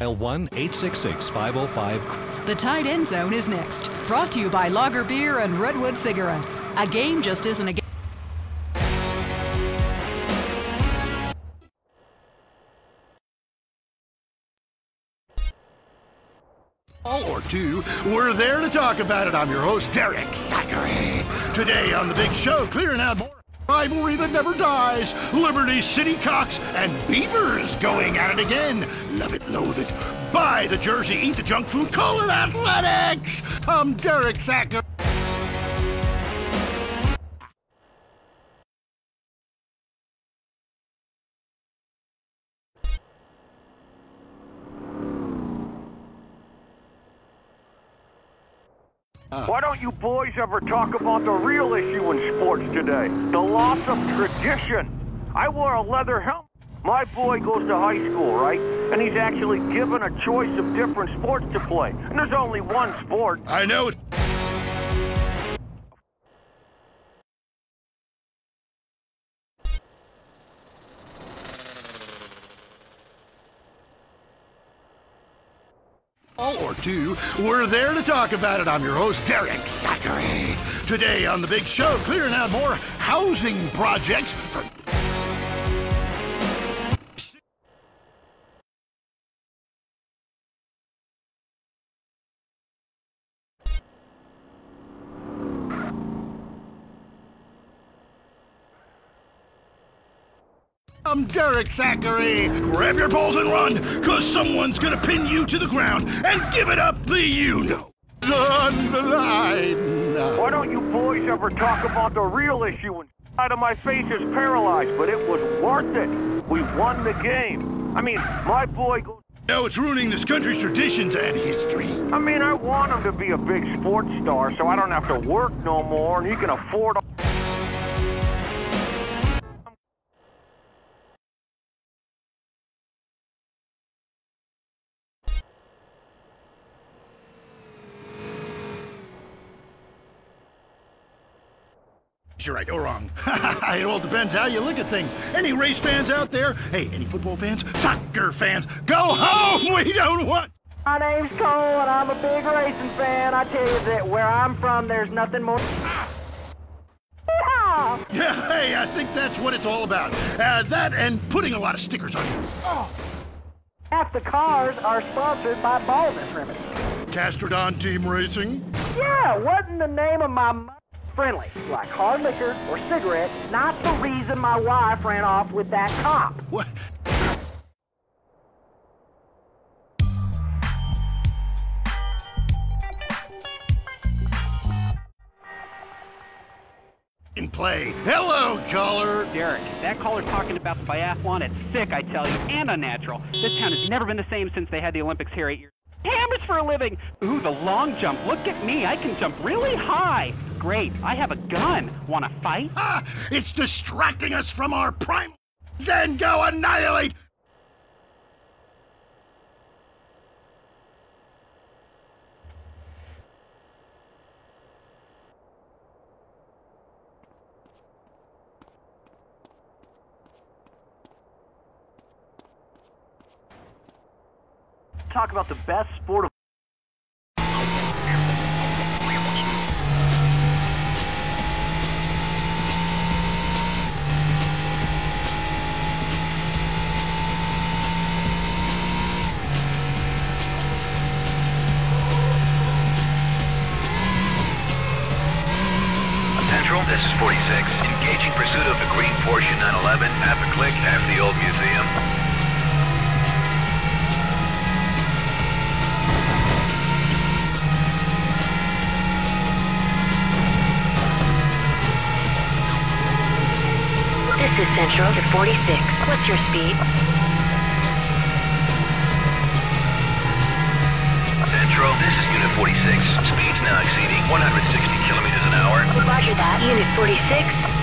Dial 1-866-505. The Tight End Zone is next. Brought to you by Lager Beer and Redwood Cigarettes. A game just isn't a game. Or two, we're there to talk about it. I'm your host, Derek Thackeray. Today on the big show, clearing out more rivalry that never dies. Liberty City Cox and Beavers going at it again. Love it, loathe it. Buy the jersey, eat the junk food, call it athletics. I'm Derek Thackeray. Why don't you boys ever talk about the real issue in sports today? The loss of tradition. I wore a leather helmet. My boy goes to high school, right? And he's actually given a choice of different sports to play. And there's only one sport. I know it. Or two, we're there to talk about it. I'm your host, Derek Thackeray. Today on the big show, clearing out more housing projects for... I'm Derek Thackeray. Grab your balls and run, because someone's going to pin you to the ground and give it up the you-know. On the line. Why don't you boys ever talk about the real issue? Out of my face is paralyzed, but it was worth it. We won the game. I mean, my boy goes... No, it's ruining this country's traditions and history. I mean, I want him to be a big sports star, so I don't have to work no more, and he can afford... You're right or wrong. It all depends how you look at things. Any race fans out there? Hey, any football fans? Soccer fans? Go home! We don't want... My name's Cole, and I'm a big racing fan. I tell you that where I'm from, there's nothing more... Yeah! Yeah, hey, I think that's what it's all about. That and putting a lot of stickers on you. Oh. Half the cars are sponsored by Baldwin Remedy. Castrodon Team Racing? Yeah, wasn't the name of my... friendly, like hard liquor or cigarettes, not the reason my wife ran off with that cop. What? In play. Hello, caller. Derek, that caller talking about the biathlon, it's sick, I tell you, and unnatural. This town has never been the same since they had the Olympics here 8 years. Hammers for a living. Ooh, the long jump. Look at me. I can jump really high. Great. I have a gun. Want to fight? Ah, it's distracting us from our primal. Then go annihilate. Talk about the best sport of... Central, this is 46. Engaging pursuit of the green Porsche 911. Half a click, half the old museum. This is Central to 46. What's your speed? Central, this is Unit 46. Speeds now exceeding 160 kilometers an hour. Roger that. Unit 46.